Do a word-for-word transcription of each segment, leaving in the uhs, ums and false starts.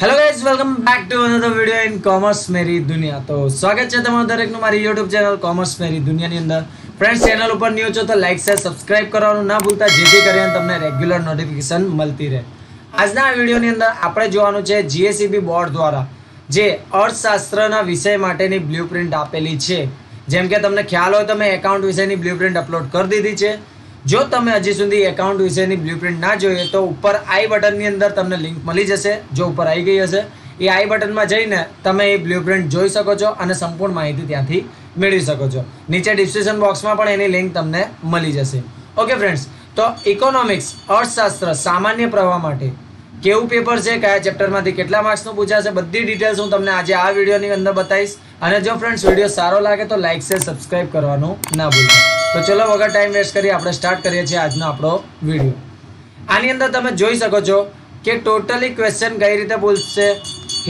Hello guys welcome back to another video in commerce मेरी दुनिया। तो स्वागत है તમારું દરેકનું મારી YouTube ચેનલ કોમર્સ મેરી દુનિયાની અંદર। फ्रेंड्स चैनल पर न्यू हो तो लाइक शेयर सब्सक्राइब करवानुं ना भूलता, जेथी करीने तमने रेग्युलर नोटिफिकेशन મળતી રહે। આજના આ વિડિયોની અંદર આપણે જોવાનું છે G S E B board દ્વારા જે અર્થશાસ્ત્રના વિષય માટેની બ્લુપ્રિન્ટ આપેલી છે। જેમ કે તમને ખ્યાલ હોય તો મેં એકાઉન્ટ વિષયની બ્લુપ્રિન્ટ અપલોડ કરી દીધી છે। जो तमे हजी सुधी एकाउंट विषयनी ब्लूप्रिंट ना जोईए तो ऊपर आई बटन नी अंदर तमने लिंक मळी जशे, जो ऊपर आई गई हशे ए आई बटन में जईने तमे ए ब्लूप्रिंट जोई शको छो अने संपूर्ण माहिती त्यांथी मेळवी शको छो। नीचे डिस्क्रिप्शन बॉक्स में पण एनी लिंक तमने मळी जशे। ओके फ्रेंड्स, तो इकोनॉमिक्स अर्थशास्त्र सामान्य प्रवाह माटे केवुं पेपर छे, क्या चेप्टर मांथी केटला मार्क्सनुं पूछाशे, बधी डिटेल्स हूँ तमने आज आ विडियोनी अंदर बताईश। अने जो फ्रेंड्स विडियो सारो लागे तो लाइक शेर सब्सक्राइब करवानुं ना भूलता। तो चलो वगर टाइम वेस्ट करिए आपणे स्टार्ट करीए छीए आजनो आपणो विडियो। आनी अंदर तमे जोई शको छो के टोटली क्वेश्चन कई रीते पूछशे।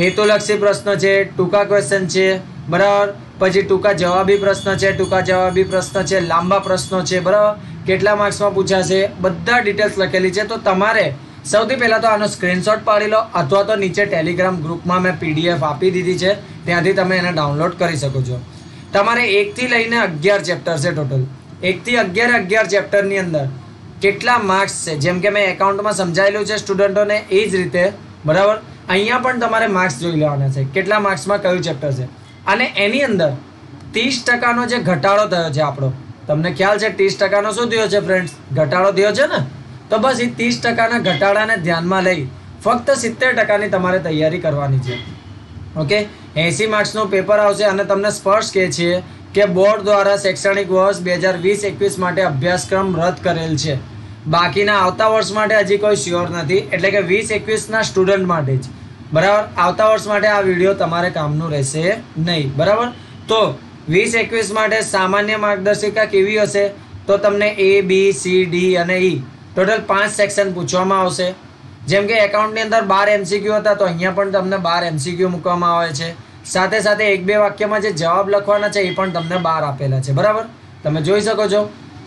हेतुलक्षी प्रश्न छे, टूका क्वेश्चन छे बराबर, पछी टूका जवाबी प्रश्न छे, टूका जवाबी प्रश्न छे, लांबा प्रश्नो छे बराबर, केटला मार्क्समां पूछाशे बधा डिटेल्स लखेली छे। तो तमारे सौथी पहेला तो आनो स्क्रीनशॉट पाड़ी लो अथवा तो नीचे टेलिग्राम ग्रुपमां मैं पीडीएफ आपी दीधी छे, त्यांथी तमे एने डाउनलोड करी शको छो। तमारे एक थी लईने अगियार चेप्टर छे, टोटल एक थी अगियार अगियार चेप्टर नी अंदर केटला मार्क्स छे जेम के मैं एकाउंट में समझायेलू है स्टूडेंटों ने एज रीते बराबर अहींया पण तमारे मार्क्स जोई लेवाना छे केटला मार्क्स में क्यू चेप्टर छे। अने एनी अंदर तीस टका नो जे घटाड़ो थयो छे आपणो, तमने ख्याल छे तीस टका नो शुं थयो छे फ्रेंड्स, घटाड़ो थयो छे ने। तो बस ई तीस टकाना घटाड़ाने ध्यानमां लई फक्त सित्तेर टकानी तमारे तैयारी करवानी छे। ओके, एसी मार्क्सनो पेपर आवशे अने तमने स्पर्श कहे छे के बोर्ड द्वारा शैक्षणिक वर्ष दो हज़ार बीस इक्कीस माटे अभ्यासक्रम रद्द करेल छे। बाकीना आवता वर्ष माटे हजी कोई श्योर नथी, एटले के बीस इक्कीस ना स्टूडेंट माटे ज बराबर आवता वर्ष माटे आ विडियो तमारे कामनो रहेशे नहीं बराबर। तो बीस इक्कीस माटे सामान्य मार्गदर्शिका केवी हशे तो तमने ए बी सी डी अने ई टोटल पांच सेक्शन पूछवामां आवशे। जेम के एकाउंटनी अंदर बार एमसीक्यू हता तो अहींया पण तमने बार एमसीक्यू मूकवामां आवे छे, साथे साथे एक बे वाक्य में जो जवाब लखवाना है ये पण तमने बार आपेला है बराबर, तमे जोई शको छो।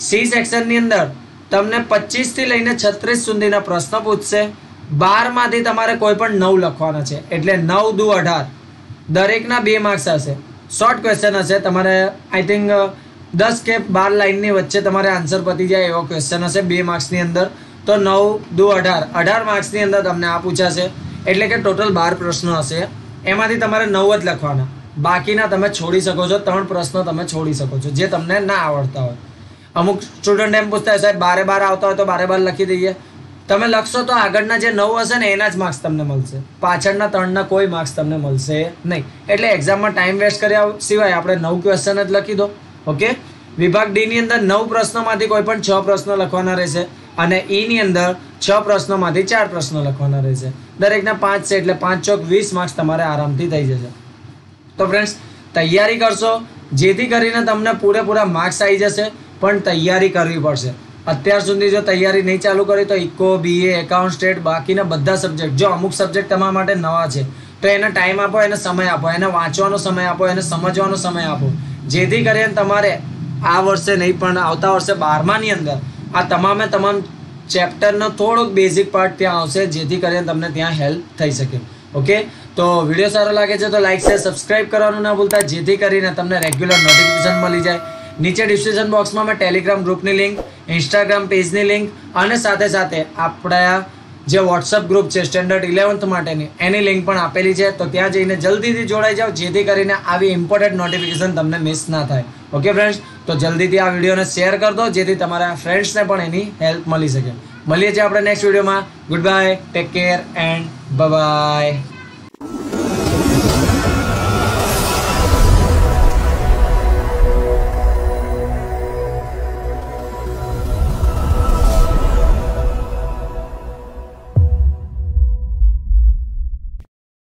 सी सेक्शन नी अंदर तमने पच्चीस थी लईने छत्रीस सुधीना प्रश्न पूछशे। बार मांथी तमारे कोई पण नौ लखवाना है एटले नौ दू अठार, दरेकना बे मार्क्स हशे। शॉर्ट क्वेश्चन हशे, तमारे आई थिंक दस के बार लाइन नी वच्चे तमारे आंसर पती जाए एवो क्वेश्चन हशे बे मार्क्स नी अंदर। तो नौ दू अठार अठार मार्क्स नी अंदर तमने आ पूछाशे एटले के टोटल बार प्रश्न हशे, एमांथी तमारे नौ ज लखवाना, बाकीना तमे छोड़ी सको छो, त्रण प्रश्नो तमे छोड़ी सको छो जे तमने ना आवड़ता होय। अमुक स्टूडेंट एम पूछता है साहेब बारे बार आवता होय तो बारे बार लखी दईए, तमे लखशो तो आगळना जे नौ हशे ने एना ज मार्क्स तमने मळशे, पाछळना त्रण ना कोई मार्क्स तमने मळशे नहीं। एटले एग्जाममां टाइम वेस्ट कर्या सिवाय आपणे नौ क्वेश्चन ज लखी दो। ओके, विभाग डी नी अंदर नौ प्रश्नोमांथी कोई पण छह प्रश्नो लखवाना रहेशे अने ई नी अंदर छ प्रश्नोमांथी चार प्रश्नो लखवाना रहेशे, दरेकना पांच से एटले पांच चौक वीस मार्क्स तमारे आरामथी थई जशे। तो फ्रेंड्स तैयारी करशो जेथी करीने तमने पूरेपूरा मार्क्स आई जशे, पण तैयारी करवी पड़शे। अत्यार सुधी जो तैयारी नहीं चालू करी तो इको बीए एकाउंट स्टेट बाकीना बधा सब्जेक्ट जो अमुक सब्जेक्ट तमारा माटे नवा छे तो एने टाइम आपो, एने समय आपो, एने वांचवानो समय आपो, एने समजवानो समय आपो, जेथी करीने तमारे आ वर्षे नहीं पण आवता वर्षे बारमा नी अंदर आ तमामे तमाम चैप्टरनो थोड़ोक बेसिक पार्ट त्यां आवशे जेथी करीने तमने त्यां हेल्प थई शके। ओके, तो विडियो सारो लागे छे तो लाइक शेर सब्सक्राइब करवानुं ना भूलता, जेथी करीने तमने रेग्युलर नोटिफिकेशन मळी जाए। नीचे डिस्क्रिप्शन बॉक्स में मैं टेलिग्राम ग्रुपनी लिंक, इंस्टाग्राम पेजनी लिंक अने साथे साथे आपणा जे व्हाट्सएप ग्रुप छे स्टैंडर्ड इलेवंथ माटेनी एनी लिंक पण आपेली छे, तो त्यां जईने जल्दीथी जोड़ाई जाओ जेथी करीने आवी इम्पोर्टंट नोटिफिकेशन तमने मिस ना थाय। ओके फ्रेंड्स, तो जल्दीथी आ विडियोने शेयर कर दो जेथी तमारा फ्रेंड्सने पण एनी हेल्प मळी शके। मळीए छे आपणे नेक्स्ट विडियोमां। Good bye, take care and bye bye.